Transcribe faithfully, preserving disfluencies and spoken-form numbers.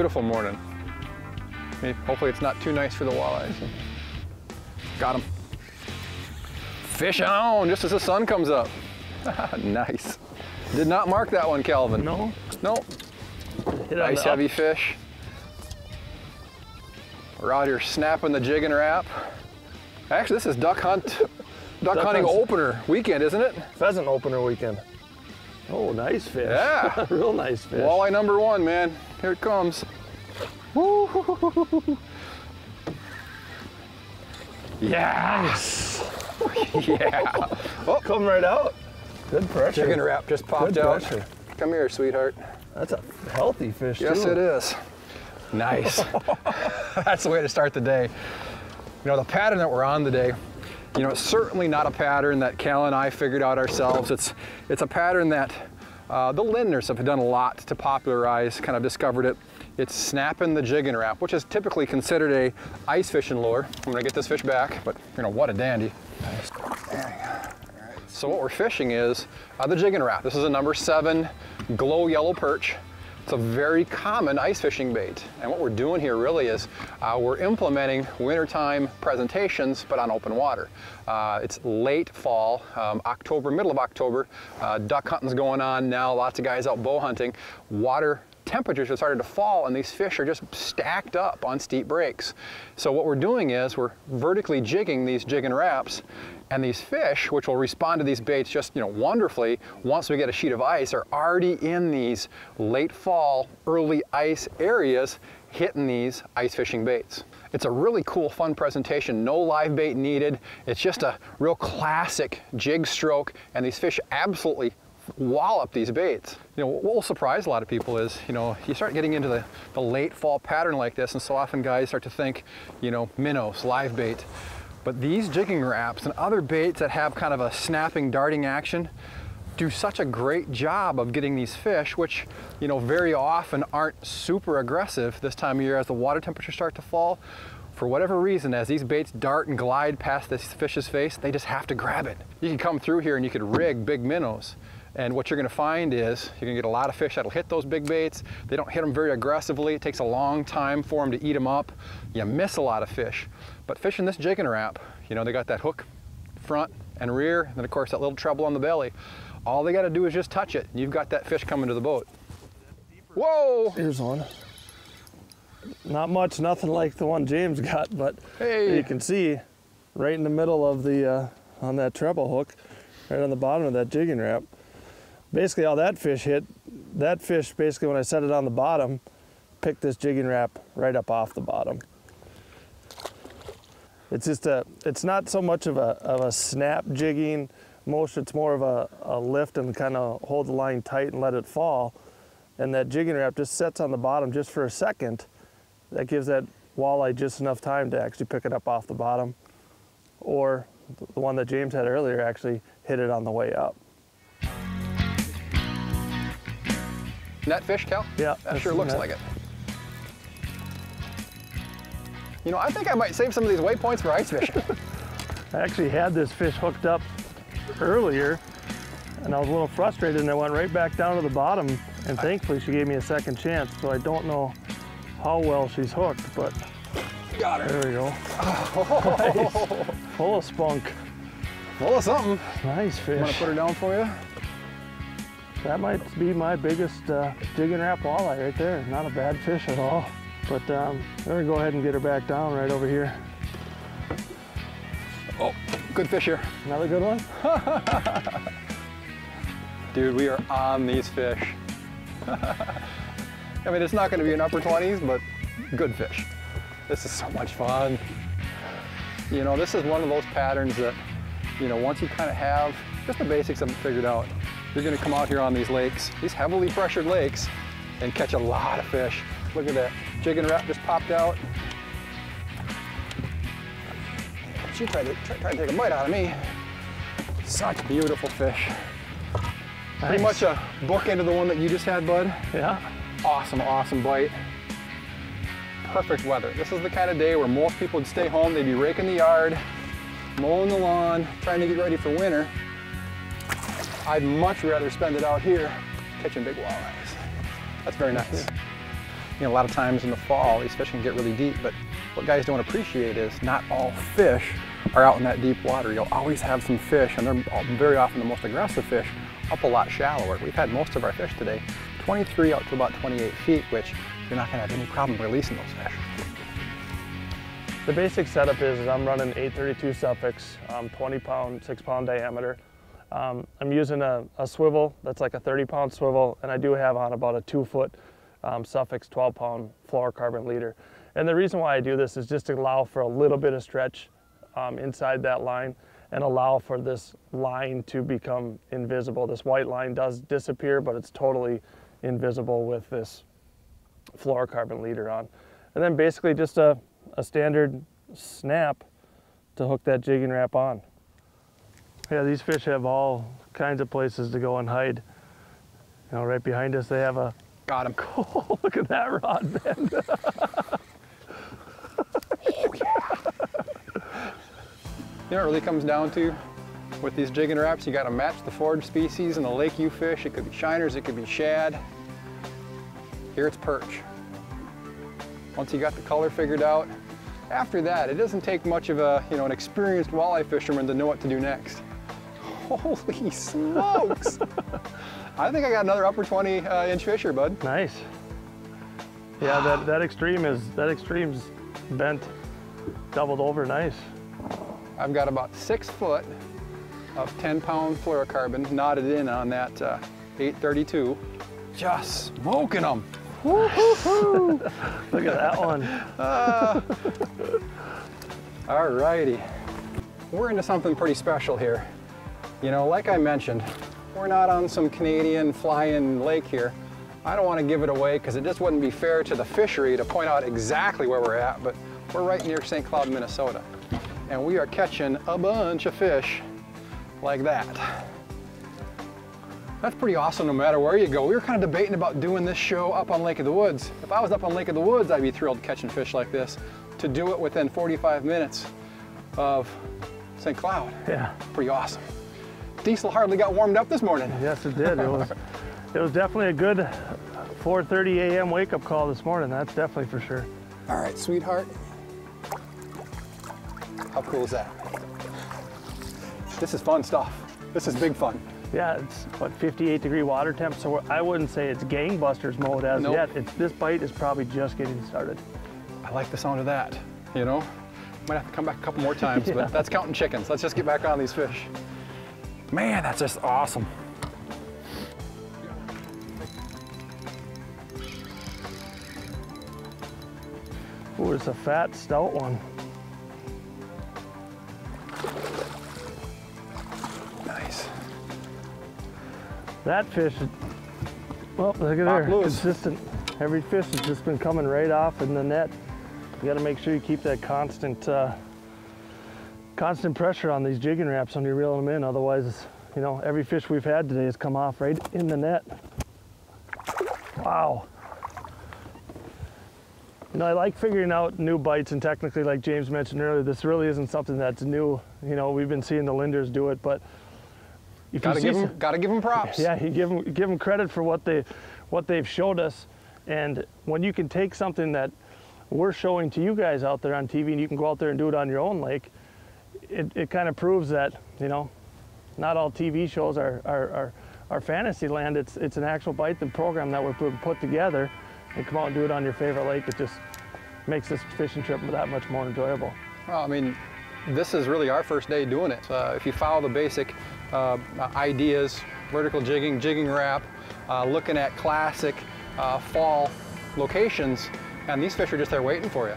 beautiful morning. I mean, hopefully it's not too nice for the walleyes. Got them. Fish on just as the sun comes up. Nice. Did not mark that one, Calvin. No. Nope. Nice heavy fish. We're out here snapping the jigging wrap. Actually, this is duck hunt, duck hunting opener weekend, isn't it? Pheasant opener weekend. Oh, nice fish. Yeah. Real nice fish. Walleye number one, man. Here it comes. Woo-hoo-hoo-hoo-hoo-hoo. Yes. Yeah. Oh, come right out. Good pressure. Jigging wrap just popped out. Come here, sweetheart. That's a healthy fish, yes, too. Yes, it is. Nice. That's the way to start the day. You know, the pattern that we're on today, you know, it's certainly not a pattern that Cal and I figured out ourselves. It's, it's a pattern that uh, the Lindners have done a lot to popularize, kind of discovered it. It's snapping the jigging wrap, which is typically considered a ice fishing lure. I'm gonna get this fish back, but you know, what a dandy. Nice. So what we're fishing is uh, the jigging wrap. This is a number seven glow yellow perch. It's a very common ice fishing bait. And what we're doing here really is uh, we're implementing wintertime presentations, but on open water. Uh, it's late fall, um, October, middle of October. Uh, duck hunting's going on now. Lots of guys out bow hunting. Water temperatures have started to fall and these fish are just stacked up on steep breaks. So what we're doing is we're vertically jigging these jigging wraps, and these fish, which will respond to these baits just, you know, wonderfully once we get a sheet of ice, are already in these late fall, early ice areas hitting these ice fishing baits. It's a really cool, fun presentation. No live bait needed. It's just a real classic jig stroke, and these fish absolutely wallop these baits. You know, what will surprise a lot of people is, you know, you start getting into the, the late fall pattern like this, and so often guys start to think, you know, minnows, live bait. But these jigging wraps and other baits that have kind of a snapping, darting action do such a great job of getting these fish, which, you know, very often aren't super aggressive this time of year as the water temperatures start to fall. For whatever reason, as these baits dart and glide past this fish's face, they just have to grab it. You can come through here and you could rig big minnows. And what you're gonna find is you're gonna get a lot of fish that'll hit those big baits. They don't hit them very aggressively. It takes a long time for them to eat them up. You miss a lot of fish. But fishing this jigging wrap, you know, they got that hook front and rear, and then of course that little treble on the belly. All they gotta do is just touch it, and you've got that fish coming to the boat. Whoa! Here's one. Not much, nothing like the one James got, but hey, you can see right in the middle of the, uh, on that treble hook, right on the bottom of that jigging wrap. Basically all that fish hit, that fish basically when I set it on the bottom, picked this jigging wrap right up off the bottom. It's just a, it's not so much of a, of a snap jigging motion, it's more of a, a lift and kind of hold the line tight and let it fall. And that jigging wrap just sets on the bottom just for a second. That gives that walleye just enough time to actually pick it up off the bottom. Or the one that James had earlier actually hit it on the way up. Net fish, Cal? Yeah. That sure looks like it. You know, I think I might save some of these waypoints for ice fishing. I actually had this fish hooked up earlier, and I was a little frustrated, and I went right back down to the bottom, and thankfully she gave me a second chance, so I don't know how well she's hooked, but... Got her. There we go. Oh. Nice. Full of spunk. Full of something. Nice fish. Want to put her down for you? That might be my biggest uh, jigging wrap walleye right there. Not a bad fish at all. But um, we're gonna go ahead and get her back down right over here. Oh, good fish here. Another good one? Dude, we are on these fish. I mean, it's not gonna be an upper twenties, but good fish. This is so much fun. You know, this is one of those patterns that, you know, once you kind of have just the basics of it figured out, you're gonna come out here on these lakes, these heavily pressured lakes, and catch a lot of fish. Look at that, jigging wrap just popped out. She tried to, tried, tried to take a bite out of me. Such beautiful fish. Nice. Pretty much a bookend of the one that you just had, bud. Yeah. Awesome, awesome bite. Perfect weather. This is the kind of day where most people would stay home, they'd be raking the yard, mowing the lawn, trying to get ready for winter. I'd much rather spend it out here catching big walleyes. That's very nice. you know, a lot of times in the fall, these fish can get really deep, but what guys don't appreciate is not all fish are out in that deep water. You'll always have some fish, and they're very often the most aggressive fish, up a lot shallower. We've had most of our fish today, twenty-three out to about twenty-eight feet, which you're not gonna have any problem releasing those fish. The basic setup is, is I'm running eight thirty-two suffix, um, twenty pound, six pound diameter. Um, I'm using a, a swivel that's like a thirty pound swivel, and I do have on about a two foot um, suffix, twelve pound fluorocarbon leader. And the reason why I do this is just to allow for a little bit of stretch um, inside that line and allow for this line to become invisible. This white line does disappear, but it's totally invisible with this fluorocarbon leader on. And then basically just a, a standard snap to hook that jigging wrap on. Yeah, these fish have all kinds of places to go and hide. You know, right behind us, they have a... Got him. Cool. Look at that rod, man. Oh, yeah. You know what it really comes down to with these jigging wraps? You got to match the forage species in the lake you fish. It could be shiners, it could be shad. Here it's perch. Once you got the color figured out, after that, it doesn't take much of a, you know, an experienced walleye fisherman to know what to do next. Holy smokes! I think I got another upper twenty uh, inch fisher, bud. Nice. Yeah, that, that extreme is, that extreme's bent, doubled over nice. I've got about six foot of ten pound fluorocarbon knotted in on that uh, eight thirty-two. Just smoking them. Woo-hoo-hoo. Look at that one. uh, all righty. We're into something pretty special here. You know, like I mentioned, we're not on some Canadian fly-in lake here. I don't want to give it away because it just wouldn't be fair to the fishery to point out exactly where we're at, but we're right near Saint Cloud, Minnesota. And we are catching a bunch of fish like that. That's pretty awesome no matter where you go. We were kind of debating about doing this show up on Lake of the Woods. If I was up on Lake of the Woods, I'd be thrilled catching fish like this. To do it within forty-five minutes of Saint Cloud. Yeah. Pretty awesome. Diesel hardly got warmed up this morning. Yes, it did. It was, it was definitely a good four thirty a m wake-up call this morning. That's definitely for sure. All right, sweetheart. How cool is that? This is fun stuff. This is big fun. Yeah, it's what, fifty-eight degree water temp, so I wouldn't say it's gangbusters mode as nope. yet. It's, this bite is probably just getting started. I like the sound of that, you know? Might have to come back a couple more times, yeah. But that's counting chickens. Let's just get back on these fish. Man, that's just awesome. Ooh, it's a fat, stout one. Nice. That fish, well, look at there, consistent. Every fish has just been coming right off in the net. You got to make sure you keep that constant, uh, constant pressure on these jigging wraps when you're reeling them in. Otherwise, you know, every fish we've had today has come off right in the net. Wow. You know, I like figuring out new bites, and technically, like James mentioned earlier, this really isn't something that's new. You know, we've been seeing the Lindners do it, but. If gotta, give them, gotta give them props. Yeah, you give them, give them credit for what, they, what they've showed us. And when you can take something that we're showing to you guys out there on T V and you can go out there and do it on your own lake, it, it kind of proves that, you know, not all T V shows are, are, are, are fantasy land. It's, it's an actual bite and program that we're put together, and come out and do it on your favorite lake. It just makes this fishing trip that much more enjoyable. Well, I mean, this is really our first day doing it. Uh, if you follow the basic uh, ideas, vertical jigging, jigging wrap, uh, looking at classic uh, fall locations, and these fish are just there waiting for you.